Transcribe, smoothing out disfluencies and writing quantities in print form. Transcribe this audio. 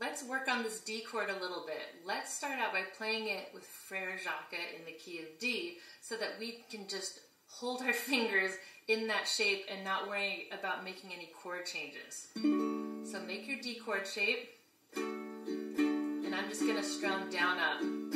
Let's work on this D chord a little bit. Let's start out by playing it with Frère Jacques in the key of D so that we can just hold our fingers in that shape and not worry about making any chord changes. So make your D chord shape, and I'm just going to strum down up.